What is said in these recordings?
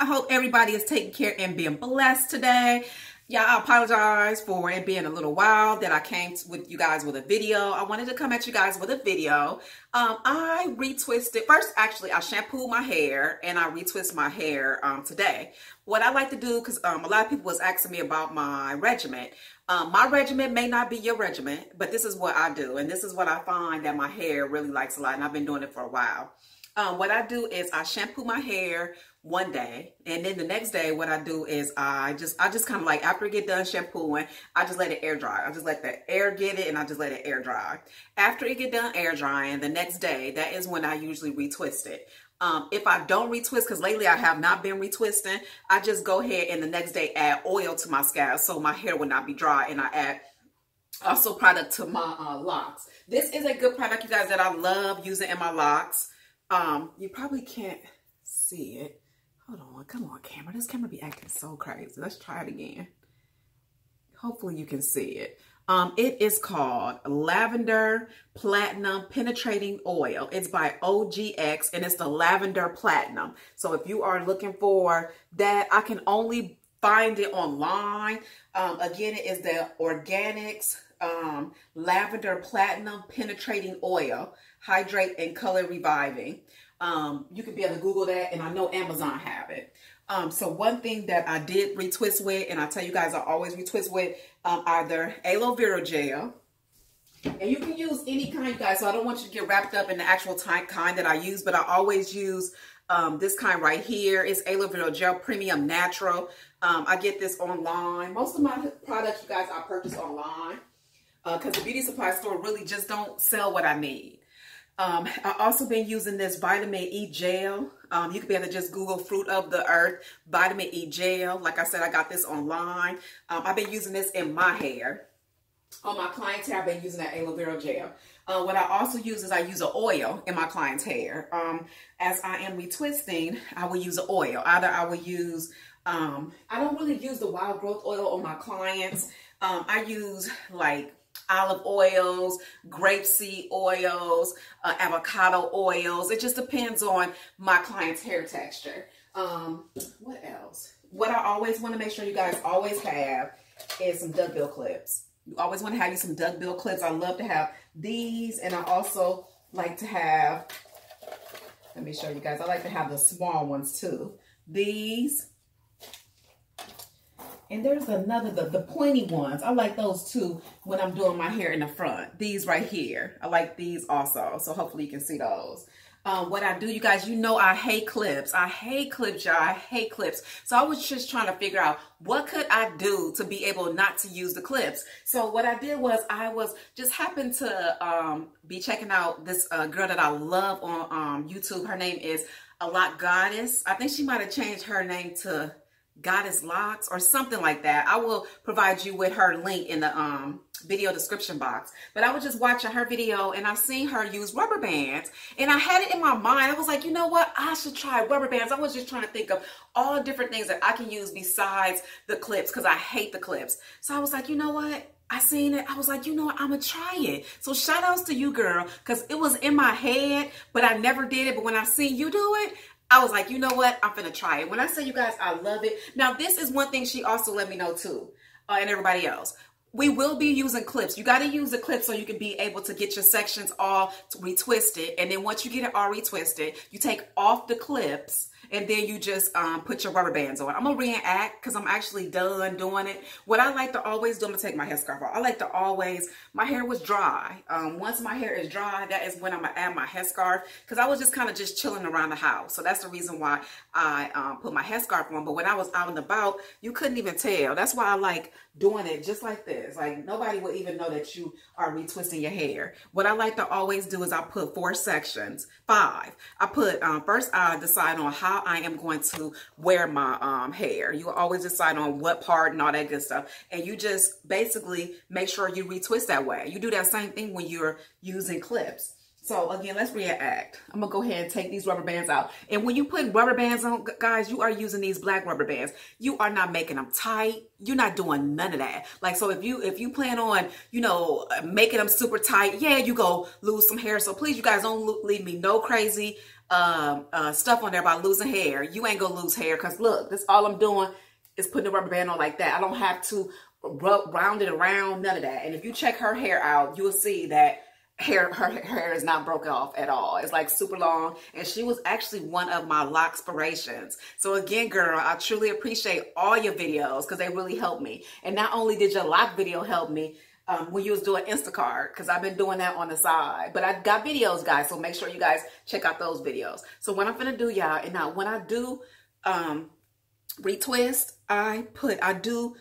I hope everybody is taking care and being blessed today. Y'all, I apologize for it being a little while that I came with you guys with a video. I wanted to come at you guys with a video. I retwisted. First, actually, I shampooed my hair and I retwist my hair today. What I like to do, because a lot of people was asking me about my regimen. My regimen may not be your regimen, but this is what I do. And this is what I find that my hair really likes a lot. And I've been doing it for a while. What I do is I shampoo my hair one day, and then the next day what I do is I just kind of like, after I get done shampooing, I just let it air dry. I just let the air get it and I just let it air dry. After it get done air drying, the next day, that is when I usually retwist it. If I don't retwist, because lately I have not been retwisting, I just go ahead and the next day add oil to my scalp so my hair will not be dry, and I add also product to my locks. This is a good product, you guys, that I love using in my locks. You probably can't see it. Hold on, come on, camera. This camera be acting so crazy. Let's try it again. Hopefully you can see it. It is called Lavender Platinum Penetrating Oil. It's by OGX, and it's the Lavender Platinum. So if you are looking for that, I can only find it online. Again, it is the Organics Lavender Platinum Penetrating Oil, Hydrate and Color Reviving. You could be able to Google that, and I know Amazon have it. So one thing that I did retwist with, and I tell you guys I always retwist with, either Aloe Vera Gel, and you can use any kind, you guys, so I don't want you to get wrapped up in the actual kind that I use, but I always use this kind right here. It's Aloe Vera Gel Premium Natural. I get this online. Most of my products, you guys, I purchase online because the beauty supply store really just don't sell what I need. I've also been using this Vitamin E Gel. You can be able to just Google Fruit of the Earth, Vitamin E Gel. Like I said, I got this online. I've been using this in my hair. On my client's hair, I've been using that Aloe Vera Gel. What I also use is I use an oil in my client's hair. As I am retwisting, I will use an oil. Either I will use, I don't really use the Wild Growth Oil on my clients. I use like olive oils, grapeseed oils, avocado oils. It just depends on my client's hair texture. What else? What I always want to make sure you guys always have is some duckbill clips. You always want to have you some duckbill clips. I love to have these, and I also like to have, let me show you guys, I like to have the small ones too. These. And there's another, the pointy ones. I like those too when I'm doing my hair in the front. These right here. I like these also. So hopefully you can see those. What I do, you guys, you know I hate clips. I hate clips, y'all. I hate clips. So I was just trying to figure out what could I do to be able not to use the clips. So what I did was I was just happened to be checking out this girl that I love on YouTube. Her name is A Loc Goddess. I think she might have changed her name to Goddess Locks or something like that. I will provide you with her link in the video description box. But I was just watching her video and I seen her use rubber bands, and I had it in my mind. I was like, you know what? I should try rubber bands. I was just trying to think of all different things that I can use besides the clips, because I hate the clips. So I was like, you know what? I seen it. I was like, you know what? I'm going to try it. So shout outs to you, girl, because it was in my head, but I never did it. But when I seen you do it, I was like, you know what? I'm finna try it. When I say, you guys, I love it. Now, this is one thing she also let me know too, and everybody else. We will be using clips. You got to use the clips so you can be able to get your sections all retwisted. And then once you get it all retwisted, you take off the clips and then you just put your rubber bands on. I'm going to reenact because I'm actually done doing it. What I like to always do, I'm going to take my headscarf off. I like to always, my hair was dry. Once my hair is dry, that is when I'm going to add my headscarf, because I was just kind of just chilling around the house. So that's the reason why I put my headscarf on. But when I was out and about, you couldn't even tell. That's why I like doing it just like this. Like, nobody will even know that you are retwisting your hair. What I like to always do is I put four sections, five. I put, first I decide on how I am going to wear my hair. You always decide on what part and all that good stuff. And you just basically make sure you retwist that way. You do that same thing when you're using clips. So again, let's react. I'm gonna go ahead and take these rubber bands out. And when you put rubber bands on, guys, you are using these black rubber bands. You are not making them tight. You're not doing none of that. Like, so if you plan on, you know, making them super tight, yeah, you go lose some hair. So please, you guys, don't leave me no crazy stuff on there about losing hair. You ain't gonna lose hair, because look, that's all I'm doing is putting a rubber band on like that. I don't have to round it around, none of that. And if you check her hair out, you'll see that her hair is not broke off at all. It's like super long, and she was actually one of my Locspirations. So again, girl, I truly appreciate all your videos, because they really helped me. And not only did your lock video help me when you was doing Instacart, because I've been doing that on the side, but I got videos, guys, so make sure you guys check out those videos. So what I'm gonna do, y'all, and now when I do retwist, I do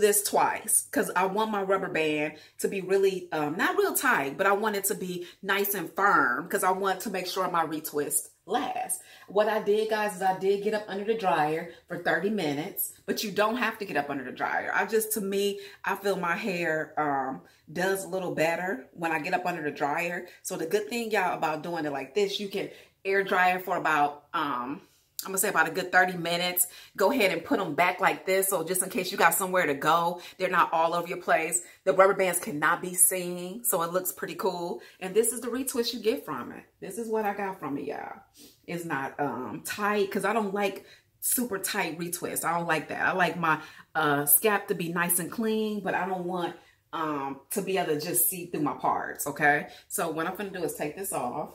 this twice, because I want my rubber band to be really not real tight, but I want it to be nice and firm, because I want to make sure my retwist lasts. What I did, guys, is I did get up under the dryer for 30 minutes, but you don't have to get up under the dryer. To me, I feel my hair does a little better when I get up under the dryer. So the good thing, y'all, about doing it like this, you can air dry it for about I'm gonna say about a good 30 minutes. Go ahead and put them back like this. So just in case you got somewhere to go, they're not all over your place. The rubber bands cannot be seen, so it looks pretty cool. And this is the retwist you get from it. This is what I got from it, y'all. It's not tight, because I don't like super tight retwist. I don't like that. I like my scalp to be nice and clean, but I don't want to be able to just see through my parts, okay? So what I'm gonna do is take this off.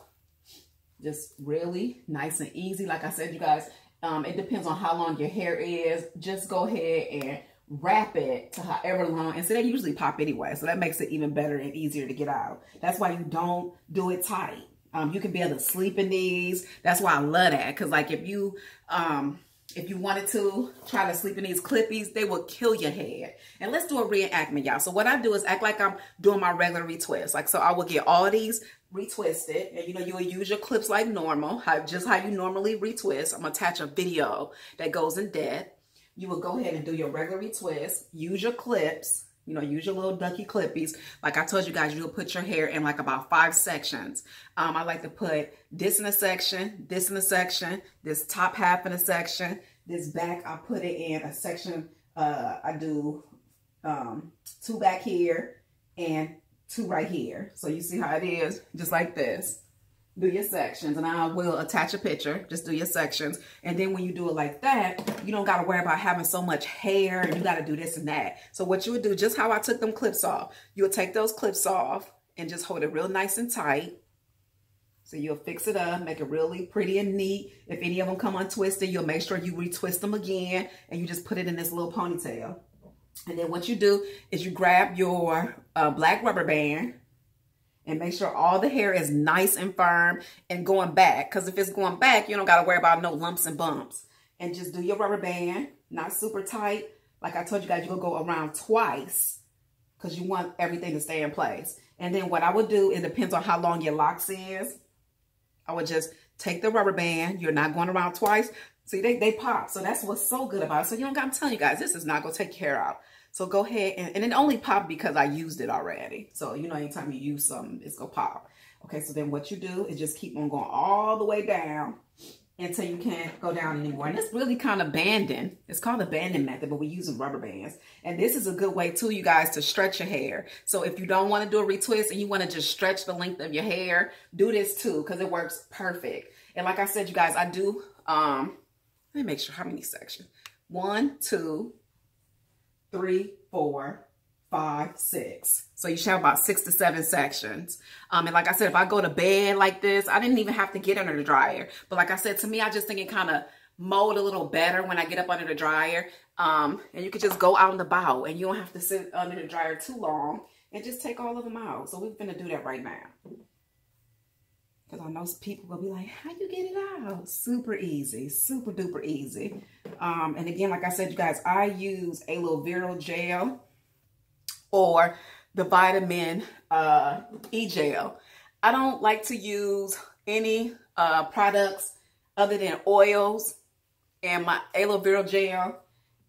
Just really nice and easy. Like I said, you guys, it depends on how long your hair is. Just go ahead and wrap it to however long. And so they usually pop anyway, so that makes it even better and easier to get out. That's why you don't do it tight. You can be able to sleep in these. That's why I love that, because like if you wanted to try to sleep in these clippies, they will kill your head. And let's do a reenactment, y'all. So what I do is act like I'm doing my regular retwist. Like, so I will get all these retwisted, and you know, you will use your clips like normal, just how you normally retwist. I'm gonna attach a video that goes in depth. You will go ahead and do your regular retwist, use your clips, you know, use your little ducky clippies. Like I told you guys, you'll put your hair in like about 5 sections. I like to put this in a section, this in a section, this top half in a section, this back, I put it in a section. I do 2 back here and 2 right here. So you see how it is, just like this. Do your sections, and I will attach a picture. Just do your sections, and then when you do it like that, you don't got to worry about having so much hair and you got to do this and that. So what you would do, just how I took them clips off, you would take those clips off and just hold it real nice and tight. So you'll fix it up, make it really pretty and neat. If any of them come untwisted, you'll make sure you retwist them again, and you just put it in this little ponytail. And then what you do is you grab your black rubber band and make sure all the hair is nice and firm and going back. Because if it's going back, you don't got to worry about no lumps and bumps. And just do your rubber band, not super tight. Like I told you guys, you'll go around twice because you want everything to stay in place. And then what I would do, it depends on how long your locks is. I would just take the rubber band. You're not going around twice. See, they pop. So that's what's so good about it. So you don't got to tell you guys, this is not going to take your hair out. So go ahead, and it only popped because I used it already. So, you know, anytime you use something, it's going to pop. Okay, so then what you do is just keep on going all the way down until you can't go down anymore. And it's really kind of banding. It's called the banding method, but we're using rubber bands. And this is a good way, too, you guys, to stretch your hair. So if you don't want to do a retwist and you want to just stretch the length of your hair, do this, too, because it works perfect. And like I said, you guys, I do, let me make sure how many sections. 1, 2, 3, 4, 5, 6. So you should have about 6 to 7 sections. And like I said, if I go to bed like this, I didn't even have to get under the dryer. But like I said, to me, I just think it kind of mold a little better when I get up under the dryer. And you could just go out and about, and you don't have to sit under the dryer too long, and just take all of them out. So we're gonna do that right now, because I know people will be like, how you get it out? Super easy, super duper easy. And again, like I said, you guys, I use Aloe Vera Gel or the Vitamin E Gel. I don't like to use any products other than oils and my Aloe Vera Gel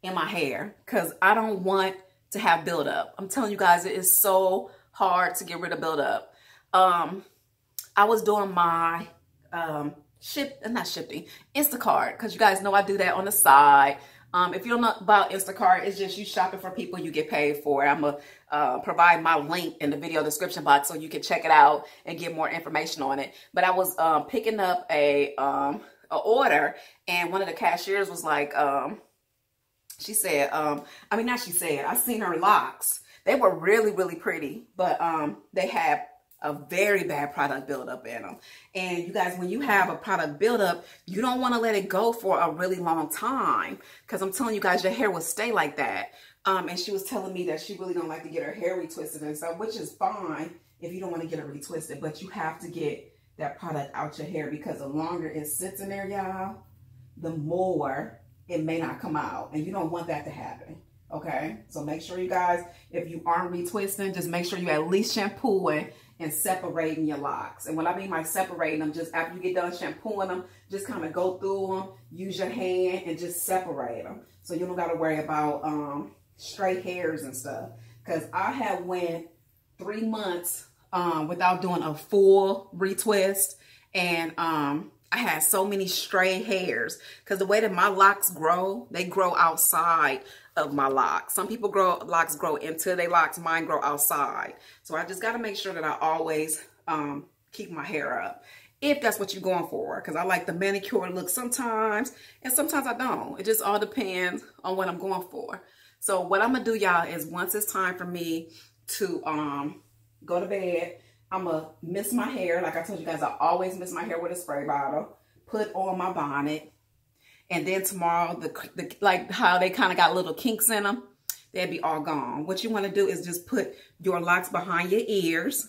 in my hair, because I don't want to have buildup. I'm telling you guys, it is so hard to get rid of buildup. I was doing my Instacart, because you guys know I do that on the side. If you don't know about Instacart, it's just you shopping for people, you get paid for it. I'm going to provide my link in the video description box so you can check it out and get more information on it. But I was picking up a order, and one of the cashiers was like, she said, I mean, not she said, I seen her locks. They were really, really pretty, but they had a very bad product buildup in them. And you guys, when you have a product buildup, you don't want to let it go for a really long time, because I'm telling you guys, your hair will stay like that. And she was telling me that she really don't like to get her hair retwisted and stuff, which is fine if you don't want to get it retwisted, but you have to get that product out your hair, because the longer it sits in there, y'all, the more it may not come out, and you don't want that to happen. Okay, so make sure you guys, if you aren't retwisting, just make sure you at least shampooing and separating your locks. And what I mean by separating them, just after you get done shampooing them, just kind of go through them, use your hand and just separate them, so you don't got to worry about straight hairs and stuff. Because I had went 3 months without doing a full retwist, and I had so many stray hairs, because the way that my locks grow, they grow outside of my locks. Some people locks grow into their locks, mine grow outside. So I just got to make sure that I always keep my hair up, if that's what you're going for, because I like the manicure look sometimes, and sometimes I don't. It just all depends on what I'm going for. So what I'm going to do, y'all, is once it's time for me to go to bed, I'm going to mist my hair. Like I told you guys, I always mist my hair with a spray bottle, put on my bonnet, and then tomorrow, the like how they kind of got little kinks in them, they'd be all gone. What you want to do is just put your locks behind your ears.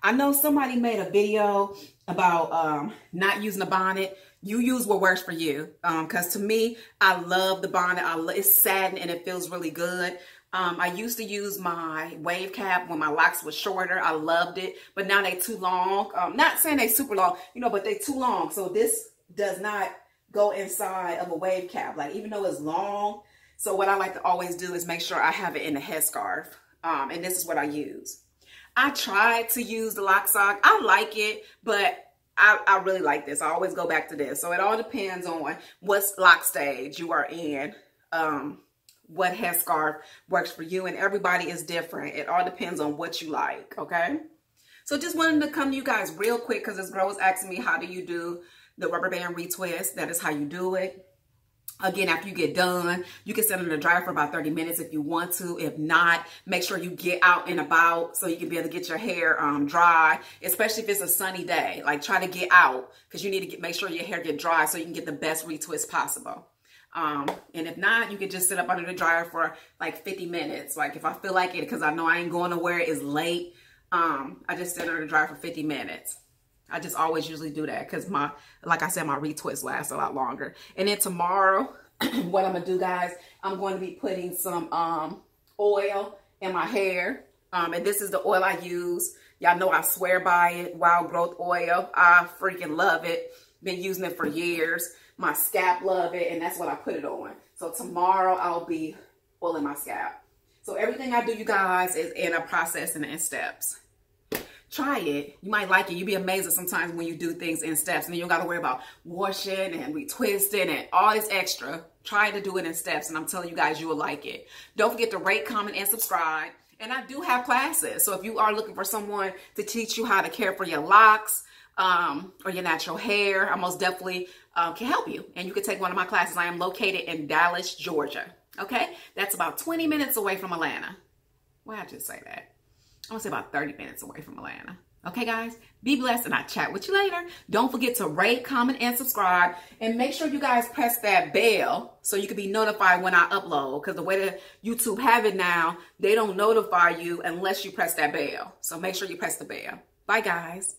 I know somebody made a video about not using a bonnet. You use what works for you. Because to me, I love the bonnet. It's satin and it feels really good. I used to use my wave cap when my locks were shorter. I loved it, but now they too long. Not saying they super long, you know, but they too long. So this does not go inside of a wave cap, like even though it's long. So what I like to always do is make sure I have it in a headscarf. And this is what I use. I tried to use the lock sock. I like it, but I really like this. I always go back to this. So it all depends on what lock stage you are in. What headscarf works for you, and everybody is different. It all depends on what you like, okay? So just wanted to come to you guys real quick, because this girl was asking me, how do you do the rubber band retwist? That is how you do it. Again, after you get done, you can sit in the dryer for about 30 minutes if you want to. If not, make sure you get out and about so you can be able to get your hair dry, especially if it's a sunny day. Like, try to get out, because you need to make sure your hair get dry so you can get the best retwist possible. And if not, you can just sit up under the dryer for like 50 minutes. Like, if I feel like it, because I know I ain't going nowhere, it's late. I just sit under the dryer for 50 minutes. I just always usually do that, because my, like I said, my retwist lasts a lot longer. And then tomorrow, what I'm going to do, guys, I'm going to be putting some oil in my hair. And this is the oil I use. Y'all know I swear by it, Wild Growth Oil. I freaking love it. Been using it for years. My scalp love it, and that's what I put it on. So tomorrow I'll be oiling my scalp. So everything I do, you guys, is in a process and in steps. Try it. You might like it. You'll be amazed sometimes when you do things in steps, and then you don't got to worry about washing and retwisting and all this extra. Try to do it in steps, and I'm telling you guys, you will like it. Don't forget to rate, comment, and subscribe. And I do have classes. So if you are looking for someone to teach you how to care for your locks, or your natural hair, I most definitely can help you. And you can take one of my classes. I am located in Dallas, Georgia. Okay? That's about 20 minutes away from Atlanta. Why I just say that? I want to say about 30 minutes away from Atlanta. Okay, guys? Be blessed, and I'll chat with you later. Don't forget to rate, comment, and subscribe. And make sure you guys press that bell so you can be notified when I upload. Because the way that YouTube have it now, they don't notify you unless you press that bell. So make sure you press the bell. Bye, guys.